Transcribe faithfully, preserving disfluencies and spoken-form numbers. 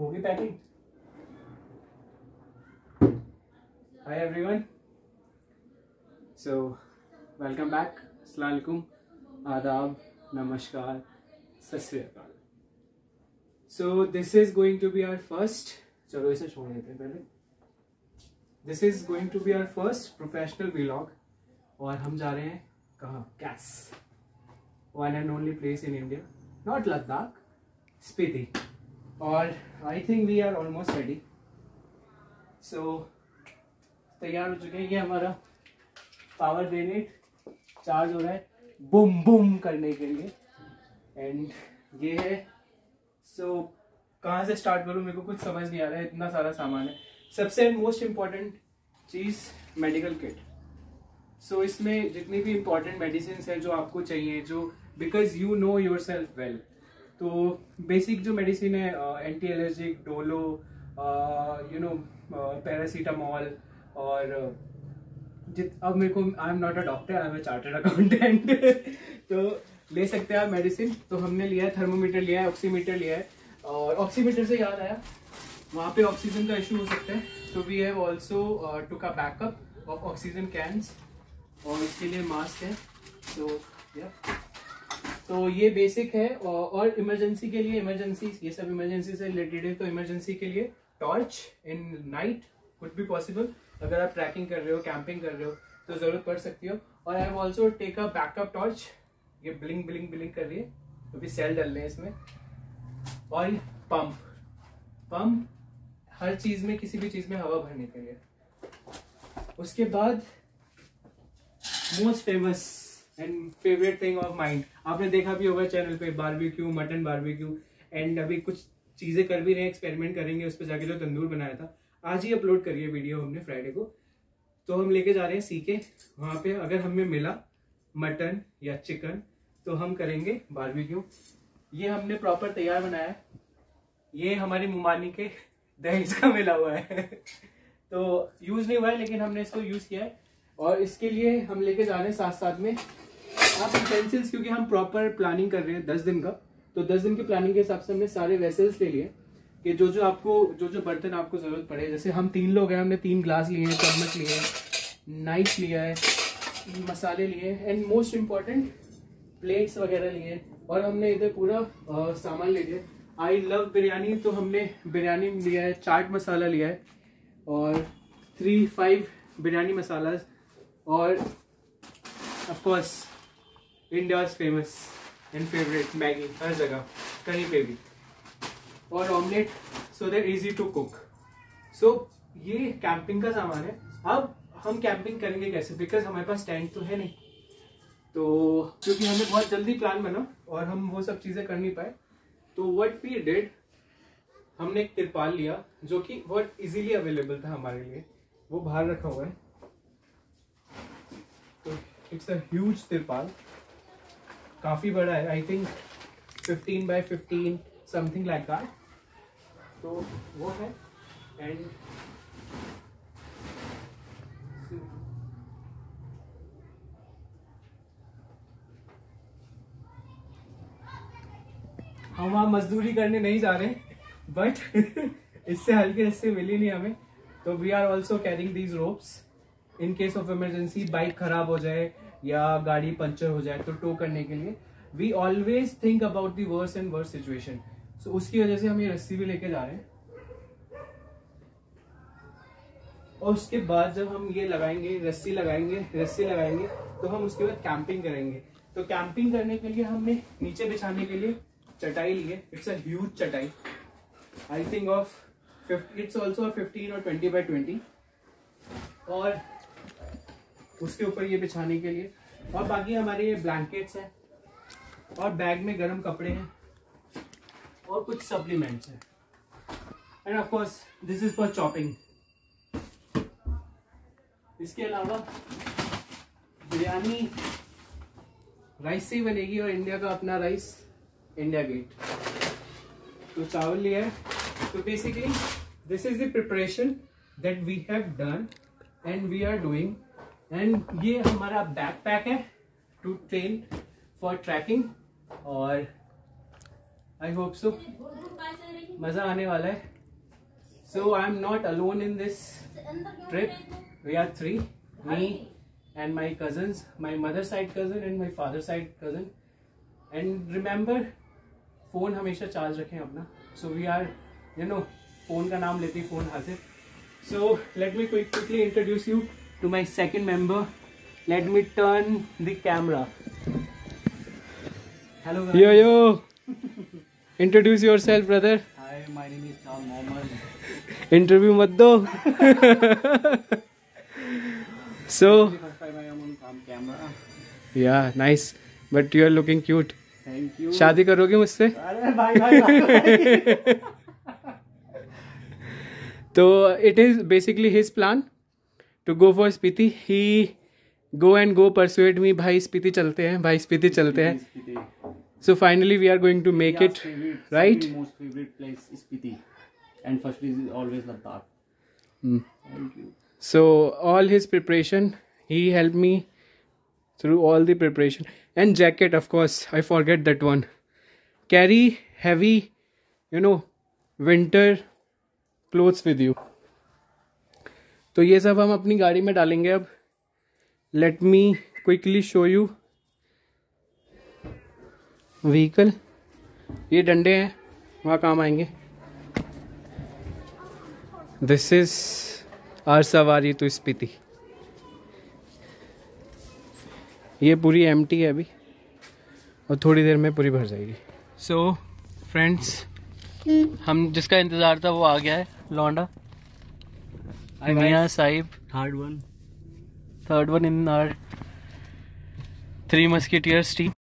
होगी packing. Hi everyone, so welcome back, अस्सलाम वालेकुम, आदाब, नमस्कार, सत श्री अकाल। So this is going to be our first, चलो इसे छोड़ देते हैं पहले, this is going to be our first professional vlog. और हम जा रहे हैं कहाँ? कैस, one and only place in India, not Ladakh, Spiti. और I think we are almost ready, so तैयार हो चुके हैं। ये हमारा पावर ग्रेनेड चार्ज हो रहा है बुम बुम करने के लिए। एंड ये है, सो कहाँ से स्टार्ट करूँ मेरे को कुछ समझ नहीं आ रहा है, इतना सारा सामान है। सबसे मोस्ट इम्पॉर्टेंट चीज़ मेडिकल किट। सो इसमें जितनी भी इम्पॉर्टेंट मेडिसिन है जो आपको चाहिए, जो because you know yourself well, तो बेसिक जो मेडिसिन है, anti allergic, Dolo, you know, paracetamol. और जित अब मेरे को, I am not a doctor, I am a chartered accountant, तो ले सकते हैं आप मेडिसिन। तो हमने लिया है थर्मोमीटर, लिया है ऑक्सीमीटर, लिया है। और ऑक्सीमीटर से याद आया, वहाँ पे ऑक्सीजन का इशू हो सकता है, तो we have also took a backup of oxygen cans, और इसके लिए मास्क है। तो या तो ये बेसिक है। और इमरजेंसी के लिए, इमरजेंसी, ये सब इमरजेंसी से रिलेटेड है, तो इमरजेंसी के लिए torch in night would be possible. अगर आप ट्रैकिंग कर रहे हो, कैंपिंग कर रहे हो, तो ज़रूरत पड़ सकती हो। और I have also take a backup torch, ये ब्लिंग ब्लिंग ब्लिंग कर रही है क्योंकि तो सेल डल रहे हैं इसमें। और पंप, पंप हर चीज़ में, किसी भी चीज़ में हवा भरने के लिए। उसके बाद most famous and favourite thing of mind, आपने देखा भी होगा चैनल पे, बारबेक्यू, मटन बारबेक्यू। एंड अभी कुछ चीज़ें कर भी रहे हैं, एक्सपेरिमेंट करेंगे उस पर जाके, जो तंदूर बनाया था। आज ही अपलोड करिए वीडियो हमने फ्राइडे को। तो हम लेके जा रहे हैं सीके, वहाँ पे अगर हमें मिला मटन या चिकन तो हम करेंगे बारबेक्यू। ये हमने प्रॉपर तैयार बनाया है, ये हमारी मुमानी के दहेज का मिला हुआ है तो यूज़ नहीं हुआ है, लेकिन हमने इसको यूज़ किया है। और इसके लिए हम लेके जा रहे हैं साथ साथ में आप यूटेंसिल्स, क्योंकि हम प्रॉपर प्लानिंग कर रहे हैं दस दिन का। तो दस दिन की प्लानिंग के हिसाब से हमने सारे वेसल्स ले लिए, कि जो जो आपको, जो जो बर्तन आपको ज़रूरत पड़े। जैसे हम तीन लोग हैं, हमने तीन ग्लास लिए हैं, चम्मच लिए हैं, नाइफ लिया है, मसाले लिए हैं, एंड मोस्ट इम्पॉर्टेंट प्लेट्स वगैरह लिए हैं। और हमने इधर पूरा आ, सामान ले लिया। आई लव बिरयानी, तो हमने बिरयानी लिया है, चाट मसाला लिया है, और थ्री फाइव बिरयानी मसाला, और of course India's famous and favourite Maggi, हर जगह कहीं पे भी। और omelette, so that easy to cook. So ये कैंपिंग का सामान है। अब हम कैंपिंग करेंगे कैसे, बिकॉज हमारे पास टेंट तो है नहीं, तो क्योंकि हमें बहुत जल्दी प्लान बना और हम वो सब चीज़ें कर नहीं पाए। तो व्हाट वी डिड, हमने एक तिरपाल लिया जो कि बहुत इजीली अवेलेबल था हमारे लिए, वो बाहर रखा हुआ है। तो इट्स अ ह्यूज तिरपाल, काफ़ी बड़ा है, I think fifteen by fifteen, something like that. तो वो है। एंड हम वहाँ मजदूरी करने नहीं जा रहे, बट इससे हल्के रस्ते मिली नहीं हमें, तो we are also carrying these ropes in case of emergency, bike खराब हो जाए या गाड़ी पंचर हो जाए तो टो करने के लिए। We always think about the worse and worse situation, so उसकी वजह से हम ये रस्सी भी लेके जा रहे हैं। और उसके बाद जब हम ये लगाएंगे, रस्सी लगाएंगे, रस्सी लगाएंगे, तो हम उसके बाद कैंपिंग करेंगे। तो कैंपिंग करने के लिए हमने नीचे बिछाने के लिए चटाई ली है। इट्स अ ह्यूज चटाई, I think of it's also fifteen और ट्वेंटी बाई ट्वेंटी। और उसके ऊपर ये बिछाने के लिए, और बाकी हमारे ये ब्लैंकेट्स हैं, और बैग में गर्म कपड़े हैं, और कुछ सप्लीमेंट्स हैं। And of course this is for chopping. इसके अलावा बिरयानी राइस से ही बनेगी, और इंडिया का अपना राइस, इंडिया गेट। तो चावल लिया है। तो basically this is the preparation that we have done and we are doing. And ये हमारा बैकपैक है टू ट्रेन फॉर ट्रैकिंग। और आई होप सो, मज़ा आने वाला है. So I am not alone in this trip. We are three, me and my cousins, my mother side cousin and my father side cousin. And remember, phone हमेशा charge रखें अपना. So we are, you know, phone का नाम लेते ही phone हाजिर. So let me quickly introduce you to my second member. Let me turn the camera. Hello guys. Yo yo. Introduce yourself, brother. Hi, my name is Salman. Interview mat do. So. First time I am on camera. Yeah, nice. But you are looking cute. Thank you. शादी करोगे मुझसे? अरे भाई भाई. तो it is basically his plan to go for Spiti. He go and go persuade me. भाई स्पीति चलते हैं, भाई स्पीति चलते हैं. So finally we are going to make it, favorite, right? Spiti, most favorite place is Spiti, and first place is always Ladakh. Mm. Thank you. So all his preparation, he helped me through all the preparation, and jacket, of course, I forget that one. Carry heavy, you know, winter clothes with you. तो ये सब हम अपनी गाड़ी में डालेंगे अब. Let me quickly show you. Vehicle, ये डंडे हैं, वहाँ काम आएंगे. दिस इज आर सवारी टू स्पीति. ये पूरी एम्प्टी है अभी और थोड़ी देर में पूरी भर जाएगी. सो so, फ्रेंड्स, हम जिसका इंतज़ार था वो आ गया है. लौंडा मियाँ साहिब, third one third one in our three musketeers team.